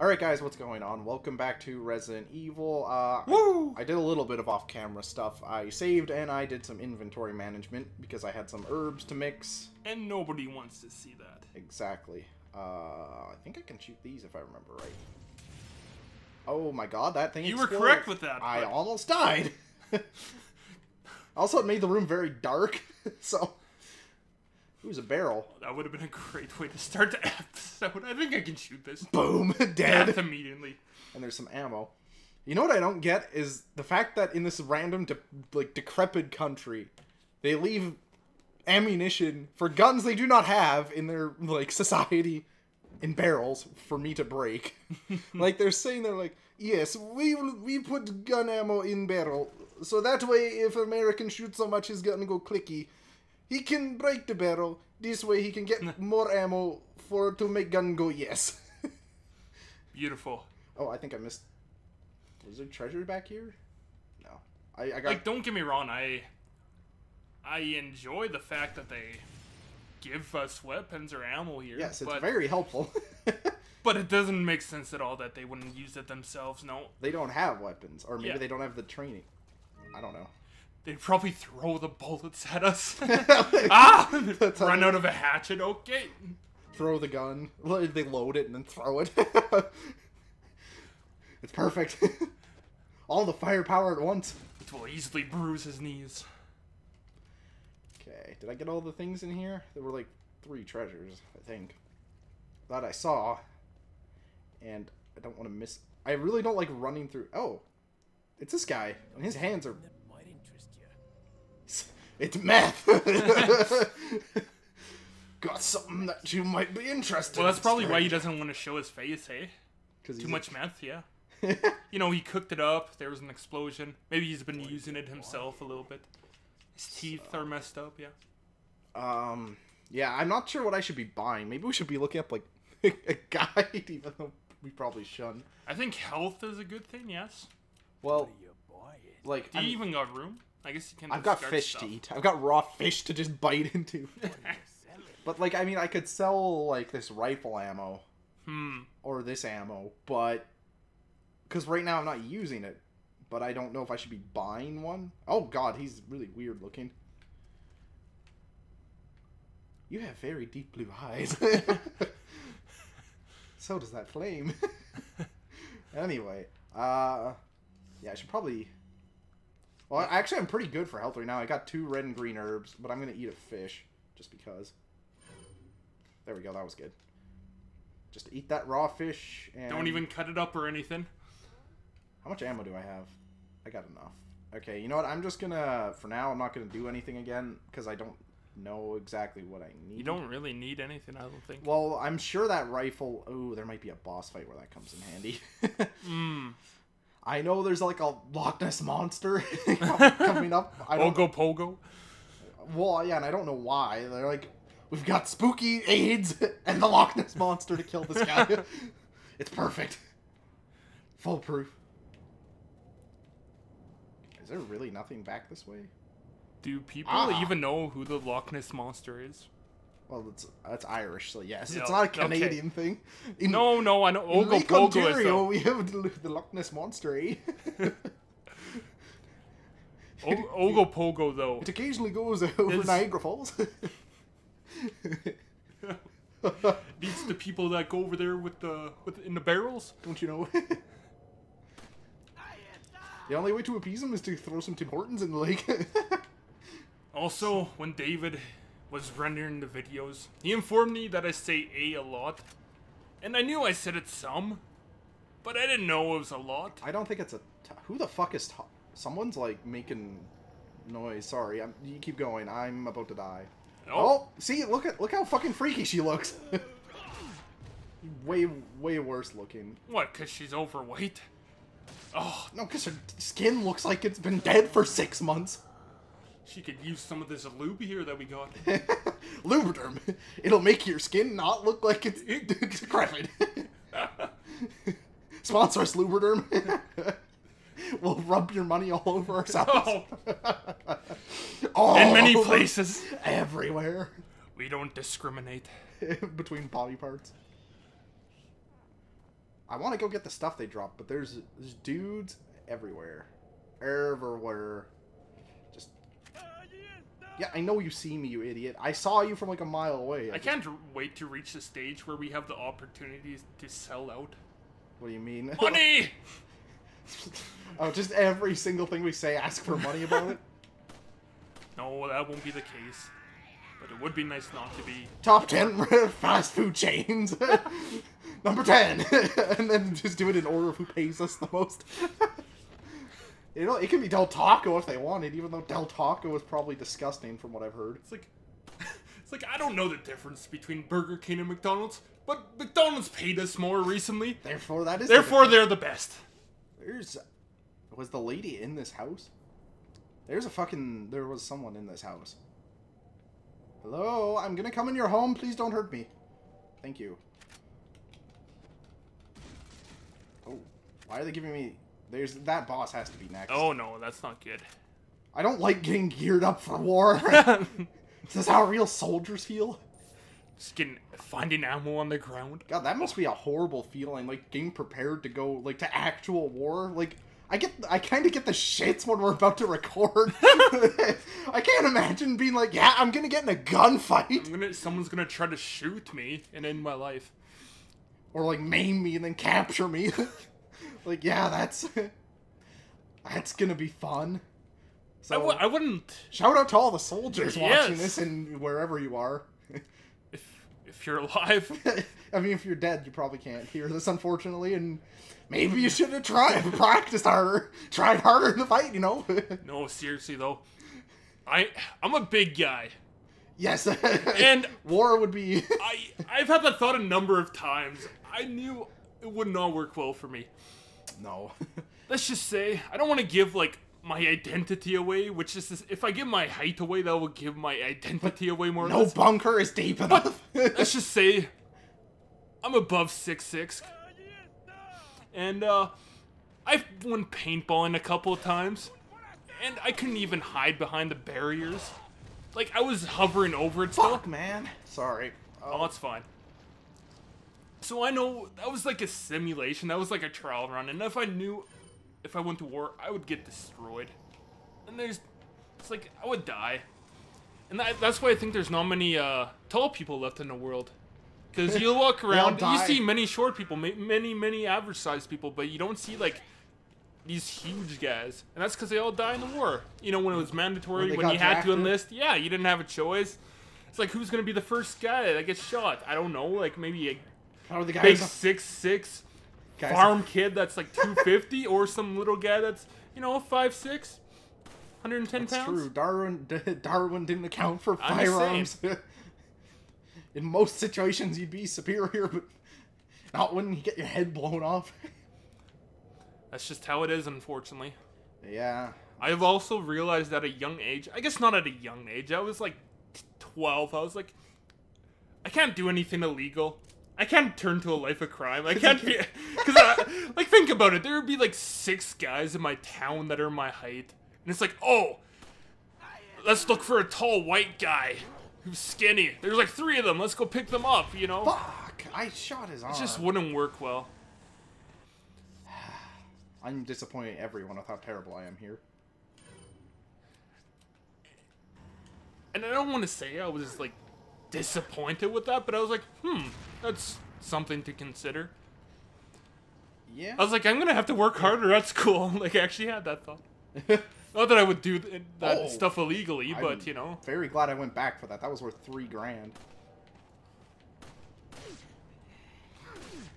Alright guys, what's going on? Welcome back to Resident Evil. I did a little bit of off-camera stuff. I saved and I did some inventory management because I had some herbs to mix. And nobody wants to see that. Exactly. I think I can shoot these if I remember right. Oh my god, that thing exploded. You were correct with that. I almost died. Also, it made the room very dark, so... Who's a barrel? That would have been a great way to start the episode. I think I can shoot this. Boom! Dead. Death immediately. And there's some ammo. You know what I don't get is the fact that in this random, decrepit country, they leave ammunition for guns they do not have in their, society in barrels for me to break. They're saying, they're like, yes, we put gun ammo in barrel, so that way if American shoots so much his gun go clicky, he can break the barrel. This way he can get more ammo to make gun go yes. Beautiful. Oh, I think I missed... Was there treasure back here? No. I got... don't get me wrong, I enjoy the fact that they give us weapons or ammo here. Yes, it's very helpful. But it doesn't make sense at all that they wouldn't use it themselves, no. They don't have weapons, or maybe they don't have the training. I don't know. They'd probably throw the bullets at us. Run out of a hatchet, okay. Throw the gun. They load it and then throw it. It's perfect. All the firepower at once. It will easily bruise his knees. Okay, did I get all the things in here? There were like 3 treasures, I think. That I saw. And I don't want to miss... I really don't like running through... Oh, it's this guy. And his hands are... It's meth! Got something that you might be interested in. Well, that's probably why he doesn't want to show his face, hey? Too much meth, yeah. You know, he cooked it up, there was an explosion. Maybe he's been using it himself a little bit. His teeth are messed up, yeah. Yeah, I'm not sure what I should be buying. Maybe we should be looking up, a guide, even though we probably shouldn't. I think health is a good thing, yes. Well, do you even got room? I guess you can. I've got fish to eat. I've got raw fish to just bite into. But I mean, I could sell this rifle ammo, or this ammo, but because right now I'm not using it. But I don't know if I should be buying one. Oh God, he's really weird looking. You have very deep blue eyes. So does that flame. Anyway, yeah, I should probably. Well, actually, I'm pretty good for health right now. I got 2 red and green herbs, but I'm going to eat a fish, just because. There we go, that was good. Just eat that raw fish, and... Don't even cut it up or anything. How much ammo do I have? I got enough. Okay, you know what, I'm just going to... For now, I'm not going to do anything again, because I don't know exactly what I need. You don't really need anything, I don't think. Well, I'm sure that rifle... Oh, there might be a boss fight where that comes in handy. I know there's a Loch Ness Monster coming up. Ogopogo? Well, yeah, and I don't know why. They're like, we've got spooky AIDS and the Loch Ness Monster to kill this guy. It's perfect. Foolproof. Is there really nothing back this way? Do people even know who the Loch Ness Monster is? Well, that's Irish, so yes. No, it's not a Canadian thing. No, I know. In Lake Ontario, we have the Loch Ness Monster, eh? Ogopogo, though. It occasionally goes over Niagara Falls. It's the people that go over there in the barrels. Don't you know? The only way to appease them is to throw some Tim Hortons in the lake. Also, when David... was rendering the videos, he informed me that I say A a lot, and I knew I said it some, but I didn't know it was a lot. I don't think it's a... Who the fuck is... Someone's, making noise. Sorry, you keep going. I'm about to die. Nope. Oh, see, look how fucking freaky she looks. way worse looking. What, because she's overweight? Oh, no, because her skin looks like it's been dead for 6 months. She could use some of this lube here that we got. Lubriderm. It'll make your skin not look like it's decrepit. Sponsor us, Lubriderm. We'll rub your money all over ourselves. Oh. In many places. Everywhere. We don't discriminate. Between body parts. I want to go get the stuff they dropped, but there's dudes everywhere. Everywhere. Just... Yeah, I know you see me, you idiot. I saw you from like a mile away. I can't wait to reach the stage where we have the opportunities to sell out. What do you mean? Money! Oh, just every single thing we say, ask for money about it? No, that won't be the case. But it would be nice not to be. Top 10 fast food chains! Number 10! And then just do it in order of who pays us the most. You know, it could be Del Taco if they wanted, even though Del Taco is probably disgusting from what I've heard. It's like I don't know the difference between Burger King and McDonald's, but McDonald's paid us more recently. Therefore, that is. Therefore, they're the best. Was the lady in this house? There was someone in this house. Hello, I'm gonna come in your home. Please don't hurt me. Thank you. Oh, why are they giving me? That boss has to be next. Oh no, that's not good. I don't like getting geared up for war. Is this how real soldiers feel? Just finding ammo on the ground. God, that must be a horrible feeling. Like getting prepared to go like to actual war. Like I kind of get the shits when we're about to record. I can't imagine being like, yeah, I'm gonna get in a gunfight. Someone's gonna try to shoot me and end my life, or like maim me and then capture me. Like, yeah, that's gonna be fun. So I wouldn't. Shout out to all the soldiers watching this and wherever you are. If you're alive. I mean, if you're dead, you probably can't hear this, unfortunately, and maybe you should have practiced harder. Tried harder in the fight, you know? No, seriously, though. I'm a big guy. Yes. And war would be... I've had that thought a number of times. I knew it would not work well for me. No. Let's just say, I don't want to give, like, my identity away, which is this, if I give my height away, that will give my identity away more. No bunker is deep enough. Let's just say I'm above 6'6", and I've won paintballing a couple of times, and I couldn't even hide behind the barriers. Like I was hovering over it. Fuck, still. Man. Sorry. Oh, it's fine. So I know that was like a simulation. That was like a trial run, and if I knew. If I went to war, I would get destroyed. And it's like, I would die. And that's why I think there's not many tall people left in the world. Because you walk around, you see many short people, many average-sized people, but you don't see, like, these huge guys. And that's because they all die in the war. You know, when it was mandatory, when you had to enlist, yeah, you didn't have a choice. It's like, who's going to be the first guy that gets shot? I don't know, like, maybe a big 6'6". Farm kid that's like 250, or some little guy that's, you know, 5'6", 110 pounds. That's true. Darwin didn't account for firearms. In most situations, you'd be superior, but not when you get your head blown off. That's just how it is, unfortunately. Yeah. I've also realized at a young age, I guess not at a young age, I was like 12, I was like, I can't do anything illegal. I can't turn to a life of crime. I can't be... Because, like, think about it. There would be, like, 6 guys in my town that are my height. And it's like, oh, let's look for a tall white guy who's skinny. There's, like, 3 of them. Let's go pick them up, you know? Fuck! I shot his arm. It just wouldn't work well. I'm disappointing everyone with how terrible I am here. And I don't want to say I was, like, disappointed with that, but I was like, that's something to consider. Yeah. I was like, I'm going to have to work harder at school. Like, I actually had that thought. Not that I would do that stuff illegally, but, you know. Very glad I went back for that. That was worth $3 grand.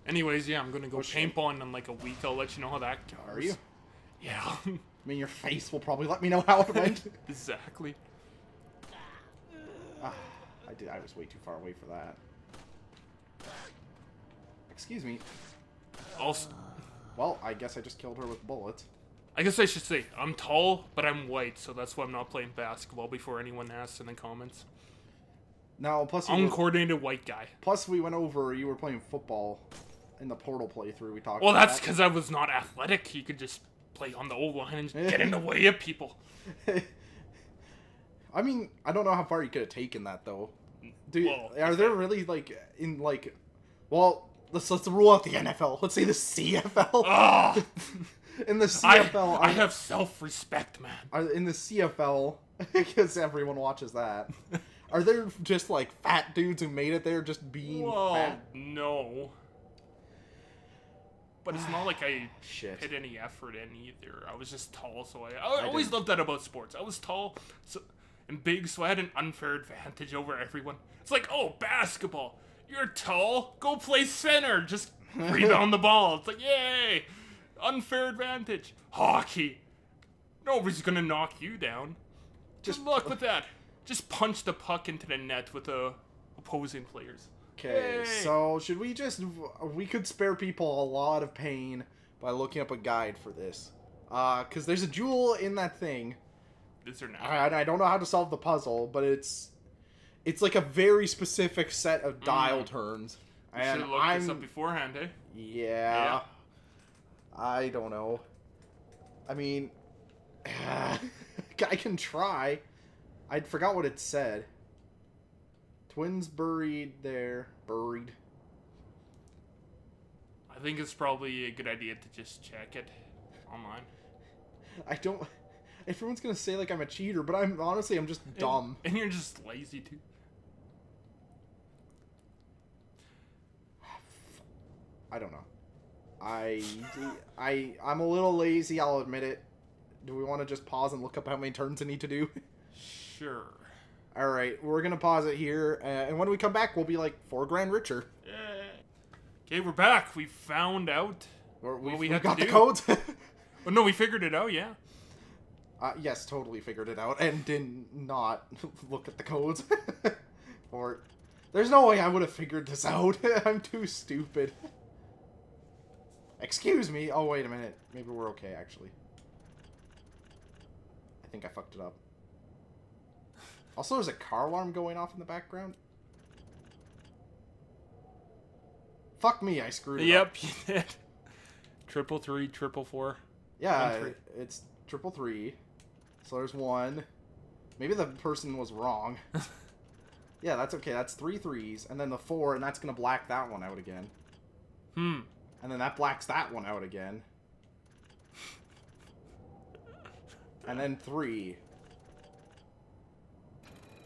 Anyways, yeah, I'm going to go paintballing in like a week. I'll let you know how that goes. Are you? Yeah. I mean, your face will probably let me know how it went. Exactly. I was way too far away for that. Excuse me. Also, well, I guess I just killed her with bullets. I guess I should say, I'm tall, but I'm white, so that's why I'm not playing basketball before anyone asks in the comments. No, plus... Uncoordinated white guy. Plus, we went over, you were playing football in the portal playthrough. We talked about that. Well, that's because I was not athletic. You could just play on the old line and just get in the way of people. I mean, I don't know how far you could have taken that, though. Dude, well, are there really, like, well, Let's rule out the NFL. Let's say the CFL. Ugh. In the CFL, I have self-respect, man. In the CFL, because everyone watches that. Are there just like fat dudes who made it there just being fat? No. But it's not like I put any effort in either. I was just tall, so I always loved that about sports. I was tall and big, so I had an unfair advantage over everyone. It's like, oh, basketball. You're tall. Go play center. Just rebound the ball. It's like, yay. Unfair advantage. Hockey. Nobody's going to knock you down. Just luck with that. Just punch the puck into the net with the opposing players. Okay, so should we just... We could spare people a lot of pain by looking up a guide for this. Because there's a jewel in that thing. Is there not? I don't know how to solve the puzzle, but it's like a very specific set of dial turns. You should have looked this up beforehand, eh? Yeah. I don't know. I mean, I can try. I forgot what it said. Twins buried there. Buried. I think it's probably a good idea to just check it online. I don't... Everyone's gonna say like I'm a cheater, but I'm honestly, I'm just dumb. And you're just lazy, too. I don't know. I'm a little lazy, I'll admit it. Do we want to just pause and look up how many turns I need to do? Sure. Alright, we're gonna pause it here, and when we come back, we'll be like 4 grand richer. Yeah. Okay, we're back. We found out what we had to do. We got the codes. Well, no, we figured it out, yeah. Yes, totally figured it out, and did not look at the codes. Or, there's no way I would have figured this out. I'm too stupid. Excuse me. Oh, wait a minute. Maybe we're okay, actually. I think I fucked it up. Also, there's a car alarm going off in the background. Fuck me, I screwed it up. Yep, you did. 333, 444. Yeah, 13. It's 333. So there's one. Maybe the person was wrong. Yeah, that's okay. That's 3 3s. And then the 4, and that's going to black that one out again. Hmm. And then that blacks that one out again. And then 3.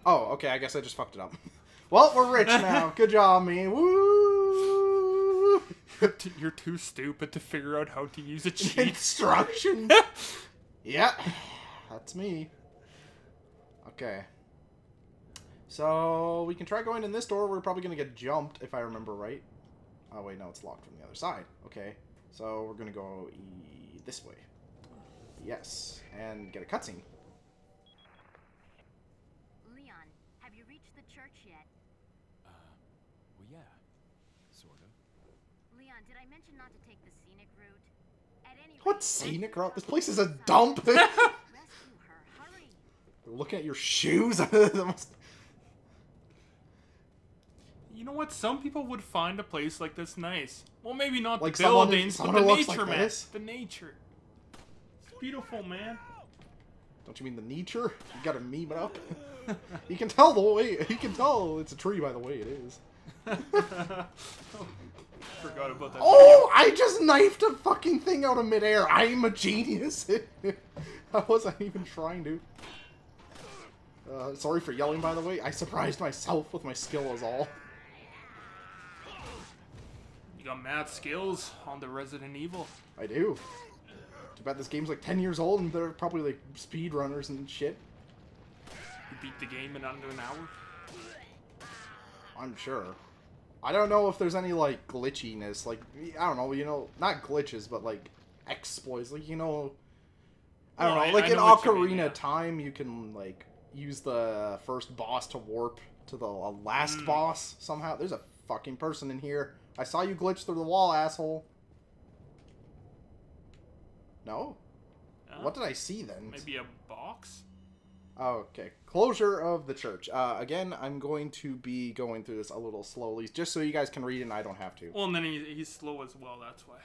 Oh, okay, I guess I just fucked it up. Well, we're rich now. Good job, me. Woo! You're too stupid to figure out how to use a cheat. Instruction. Yeah, that's me. Okay. So, we can try going in this door. We're probably going to get jumped, if I remember right. Oh, wait, no, it's locked from the other side. Okay, so we're going to go this way. Yes, and get a cutscene. Leon, have you reached the church yet? Well, yeah, sort of. Leon, did I mention not to take the scenic route? At any rate, what scenic route? This place is a dump! Rescue her, hurry! They're looking at your shoes. You know what? Some people would find a place like this nice. Well, maybe not like the buildings, but the nature, man. The nature. It's beautiful, man. Don't you mean the nature? You gotta meme it up. You can tell the way. You can tell it's a tree by the way it is. Forgot about that. Oh, video. I just knifed a fucking thing out of midair. I am a genius. I wasn't even trying to. Sorry for yelling, by the way. I surprised myself with my skill, is all. You got mad skills on the Resident Evil. I do. Too bad this game's like 10 years old and they're probably like speedrunners and shit. You beat the game in under an hour? I'm sure. I don't know if there's any like glitchiness. Like, I don't know, you know, not glitches, but like exploits. Like, you know, I don't know. Like in Ocarina of Time, you can like use the first boss to warp to the last boss somehow. There's a fucking person in here. I saw you glitch through the wall, asshole. No? What did I see then? Maybe a box? Okay. Closure of the church. Again, I'm going to be going through this a little slowly, just so you guys can read it and I don't have to. Well, and then he's slow as well, that's why.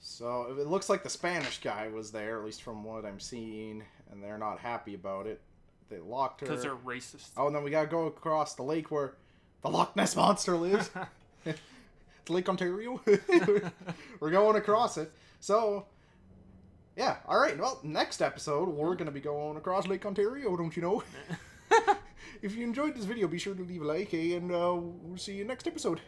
So, it looks like the Spanish guy was there, at least from what I'm seeing, and they're not happy about it. They locked her. Because they're racist. Oh, and then we gotta go across the lake where... The Loch Ness Monster lives. It's Lake Ontario. We're going across it. So, yeah. All right. Well, next episode, we're going to be going across Lake Ontario, don't you know? If you enjoyed this video, be sure to leave a like, eh? And we'll see you next episode.